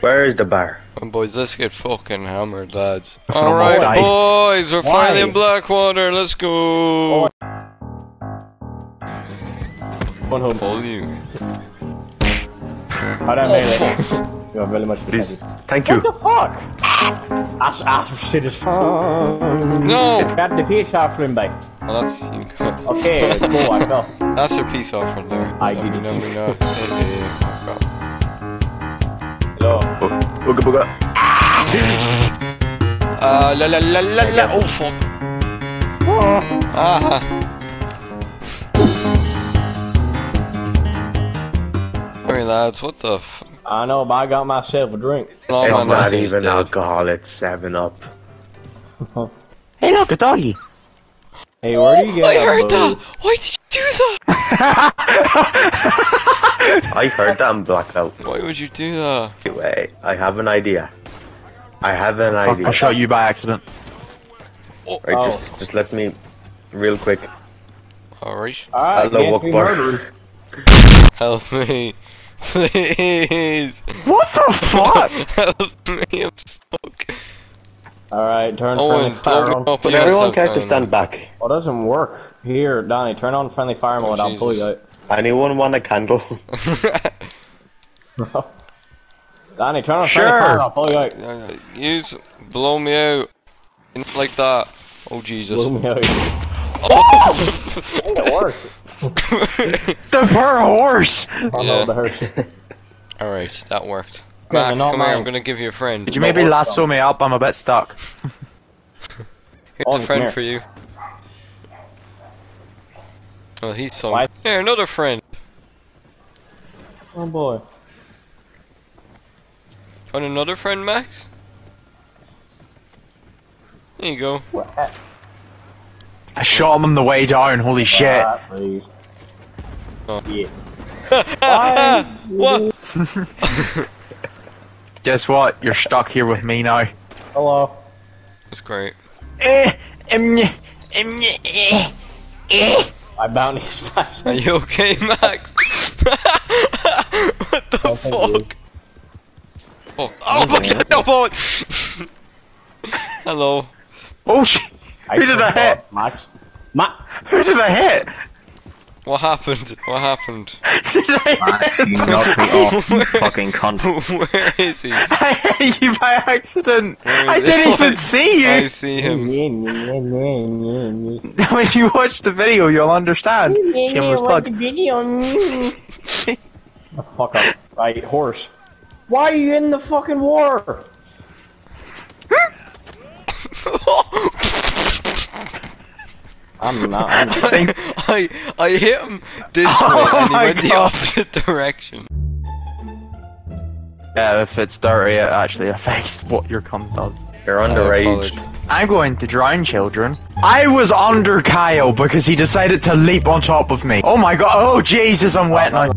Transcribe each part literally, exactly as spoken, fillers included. Where is the bar? Oh, boys, let's get fucking hammered, lads. Alright, boys, we're Why? finally in Blackwater, let's go! One home. All you. I don't oh, mean it. You are very much Please. Thank you. What the fuck? That's absolutely as fuck. No! Grab the peace offering, babe. Well, that's... You got... Okay, go on, go. That's your peace offering there. I so did it. Number nine. Hello. Booga booga. Ah, la la la la la. Oh, fuck. Ah. Sorry, lads, what the f... I know, but I got myself a drink. Long it's not even alcohol, it's seven up. Hey, look, a doggy! Hey, where oh, do you get I that, heard buddy? that! Why did you do that? I heard that and blacked out. Why would you do that? Anyway, I have an idea. I have an Fuck, idea. I shot you by accident. Oh. Right, oh. just just let me... Real quick. Alright. Hello, Akbar. Help me. Please. What the fuck? Help me, I'm stuck. Alright, turn oh, friendly fire on. But everyone can't to stand back. Well, it doesn't work. Here, Donnie, turn on friendly fire mode, oh, I'll pull you out. Anyone want a candle? Donnie, turn on sure. friendly fire, I'll pull you out. Uh, uh, use, blow me out. Like that. Oh, Jesus. Blow me out. Oh! It worked. The poor horse! Oh yeah. no, the horse. Alright, that worked. Max, come mine. here, I'm gonna give you a friend. Could you maybe lasso me up? I'm a bit stuck. Here's oh, a friend here. for you. Well, he's so. Why? Here, another friend! Oh boy. You want another friend, Max? There you go. What? I shot him on the way down, holy shit. Please. Oh. Yeah. Why? What? Guess what? You're stuck here with me now. Hello. That's great. Eh, eh, eh, eh. My bounty's flashing. Are you okay, Max? What the oh, fuck? Oh, oh my god, no point! Hello. Oh shit! Who did I hit? Max. Ma Who did I hit? What happened? What happened? Did I Max, hit? You knocked me off, fucking cunt. Where is he? I hit you by accident. I didn't even see you. I see him. When you watch the video, you'll understand. Shameless plug. Oh, fuck up. Right, horse. Why are you in the fucking war? I'm not. I'm not. I, I I hit him this oh way and he went God. the opposite direction. Yeah, if it's dirty, it actually affects what your cum does. You're underage. I'm going to drown children. I was under Kyle because he decided to leap on top of me. Oh my god! Oh Jesus! I'm wet now.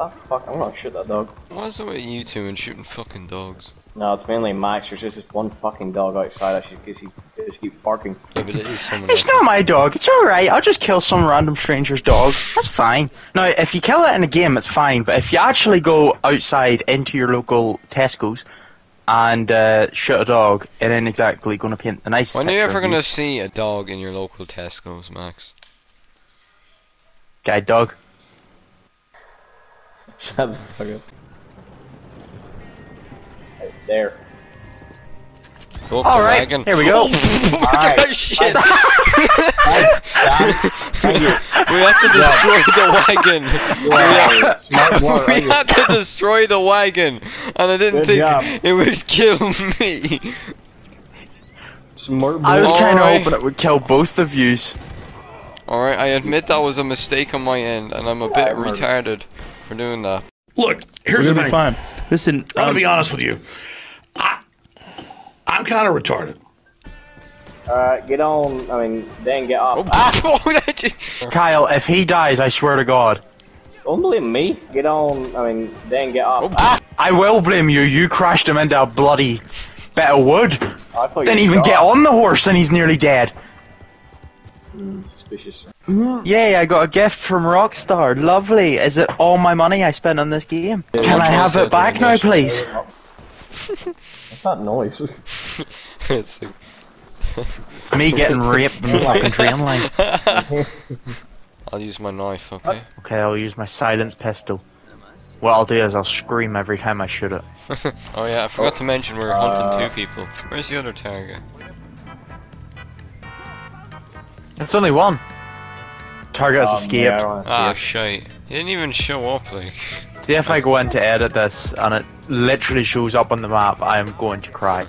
Oh fuck! I'm gonna shoot that dog. Why is it with you two and shooting fucking dogs? No, it's mainly Max. There's just this one fucking dog outside. I should guess he just keeps barking. Yeah, but it is someone else's. It's not my dog. It's alright. I'll just kill some random stranger's dog. That's fine. Now, if you kill it in a game, it's fine. But if you actually go outside into your local Tesco's and uh, shoot a dog, it ain't exactly going to paint the nice picture. When are you ever going to see a dog in your local Tesco's, Max? Guide dog. Shut the fuck up. There. Alright, here we go. Alright. Shit. We have to destroy the wagon. Yeah. We had to destroy the wagon. And I didn't Good think job. it would kill me. Smart boy. I was kind of hoping it would kill both of yous. Alright, I admit that was a mistake on my end. And I'm a bit retarded for doing that. Look, here's the thing. Fine. Listen, um, I'm gonna be honest with you. I, I'm kind of retarded. Uh, get on. I mean, then get off. Oh, ah. just... Kyle, if he dies, I swear to God. Don't blame me. Get on. I mean, then get off. Oh, ah. I will blame you. You crashed him into a bloody bit of wood. Oh, didn't even get on the horse, and he's nearly dead. Mm, suspicious. Yay, I got a gift from Rockstar. Lovely. Is it all my money I spent on this game? Yeah, can I have it back now, please? What's that noise? It's, like... it's me getting raped in the fucking train line. I'll use my knife, okay? Okay, I'll use my silenced pistol. What I'll do is I'll scream every time I shoot it. Oh yeah, I forgot oh. to mention we were hunting uh... two people. Where's the other target? It's only one. Target has escaped. Um, yeah, ah, shite. He didn't even show up, like. See, if I go in to edit this and it literally shows up on the map, I am going to cry.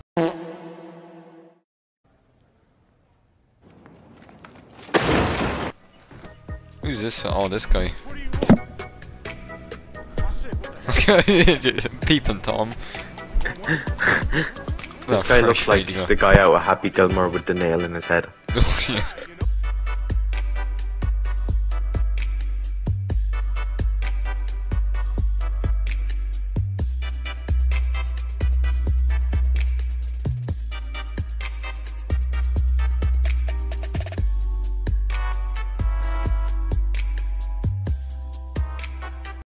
Who's this? Oh, this guy. Peeping Tom. This guy looks like the guy out of Happy Gilmore with the nail in his head.